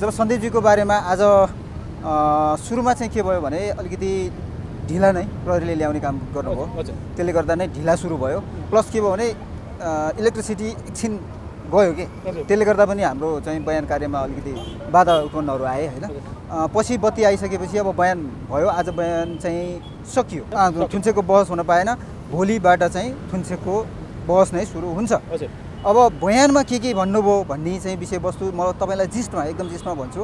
जब संदीप जी को बारे में आज सुरू में के भो अलिकति ढिला नै प्रहरीले ल्याउने काम गर्नुभयो, त्यसले गर्दा नै ढिला सुरु भयो। प्लस के भयो भने इलेक्ट्रिसिटी एकछिन गयो के, त्यसले गर्दा पनि हाम्रो चाहिँ बयान कार्यमा अलिकति बाधा उत्पन्नहरु आए हैन। पछि बत्ती आइसकेपछि अब बयान भयो, आज बयान चाहिँ सकियो। थुन्सेको बहस हुन पाएन, भोलिबाट चाहिँ थुन्सेको बहस नै सुरु हुन्छ। अब बयानमा के भन्नुभयो भन्ने चाहिँ विषयवस्तु म तपाईलाई जिस्टमा एकदम जिस्टमा भन्छु।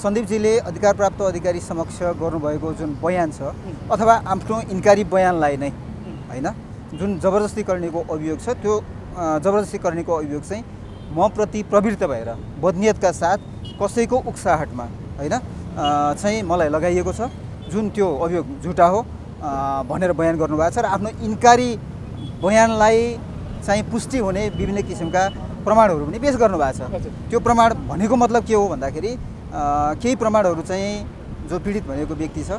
सन्दीपजीले अधिकार प्राप्त अधिकारी समक्ष गर्नुभएको जुन बयान छ अथवा आफ्नो इन्क्वायरी बयानलाई नै हैन जुन जबरजस्ती गर्नेको अभियोग छ, त्यो जबरजस्ती गर्नेको अभियोग चाहिँ म प्रति प्रवृत्त भएर बदनियतका साथ कसैको उक्साहटमा हैन चाहिँ मलाई लगाइएको छ, जुन त्यो अभियोग झुटा हो भनेर बयान गर्नुभएको छ र आफ्नो इन्क्वायरी बयानलाई चाहिँ पुष्टि हुने विभिन्न किसिमका प्रमाणहरू पनि पेश गर्नुभएको छ। त्यो प्रमाण भनेको मतलब के हो भन्दाखेरि केही प्रमाणहरू चाहिँ जो पीडित भनेको व्यक्ति छ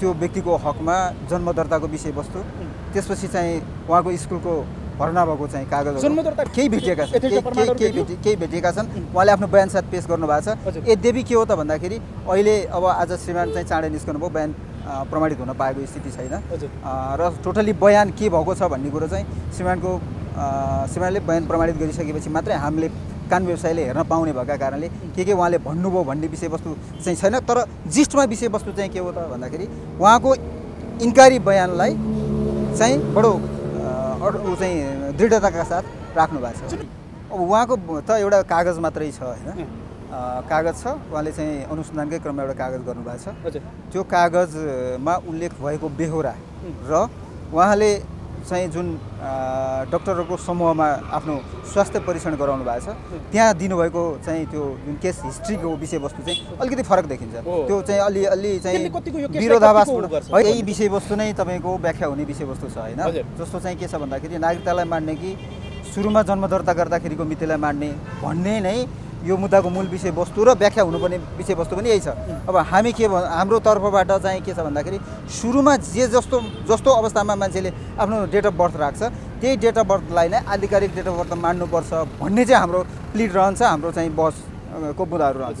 त्यो व्यक्तिको हकमा जन्मदर्ताको विषयवस्तु, त्यसपछि चाहिँ उहाँको स्कुलको भर्ना भएको चाहिँ कागजहरू जन्मदर्ता केही भेटिएका छन्, केही भेटिएका छन्, उहाँले आफ्नो बयान साथ पेश गर्नुभएको छ। यद्यपि के हो त भन्दाखेरि अहिले अब आज श्रीमान चाहिँ चाँडै निस्कनुभयो, बयान प्रमाणित हुन पाएको स्थिति छैन र टोटली बयान के भएको छ भन्ने कुरो चाहिँ श्रीमानले बयान प्रमाणित गरिसकेपछि मात्रै हामीले कान व्यवसायले हेर्न पाउने भएका कारणले के उहाँले भन्नुभयो भन्ने विषयवस्तु चाहिँ छैन। तर जिस्टमा विषयवस्तु चाहिँ के हो त भन्दाखेरि उहाँको इन्क्वायरी बयानलाई चाहिँ बडो चाहिँ दृढताका साथ राख्नु भएको छ। अब उहाँको त एउटा कागज मात्रै छ हैन, कागज छ, उहाँले चाहिँ अनुसन्धानकै क्रममा एउटा कागज गर्नुभएको छ। त्यो कागजमा उल्लेख भएको बेहोरा र उहाँले चाहिँ जुन डाक्टरहरूको समूहमा आफ्नो स्वास्थ्य परीक्षण गराउनु भएको छ, त्यहाँ दिनुभएको चाहिँ त्यो जुन केस हिस्ट्रीको विषयवस्तु चाहिँ अलिकति फरक देखिन्छ। त्यो चाहिँ अलि चाहिँ विरोधाभासपूर्ण यही विषयवस्तु नै तपाईँको व्याख्या हुने विषयवस्तु छ हैन। जस्तो चाहिँ के छ भन्दाखेरि नागरिकतालाई मान्ने कि सुरुमा जन्मदर्ता गर्दाखेरिको मितिलाई मान्ने भन्ने नै यो मुद्दाको मूल विषयवस्तु र व्याख्या हुनुपर्ने विषयवस्तु पनि यही छ। अब हामी के हाम्रो तर्फबाट चाहिँ के छ भन्दाखेरि सुरुमा जे जस्तो जस्तो अवस्थामा मान्छेले आफ्नो डेट अफ बर्थ राख्छ त्यही डेट अफ बर्थलाई नै आधिकारिक डेट अफ बर्थ मान्नुपर्छ भन्ने चाहिँ हाम्रो प्लिड रहन्छ, हाम्रो चाहिँ बसको मुद्दाहरू रहन्छ।